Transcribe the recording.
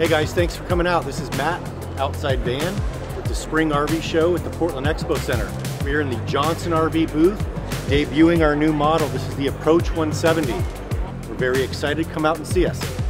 Hey guys, thanks for coming out. This is Matt, Outside Van, with the Spring RV Show at the Portland Expo Center. We are in the Johnson RV booth, debuting our new model. This is the Approach 170. We're very excited. Come out and see us.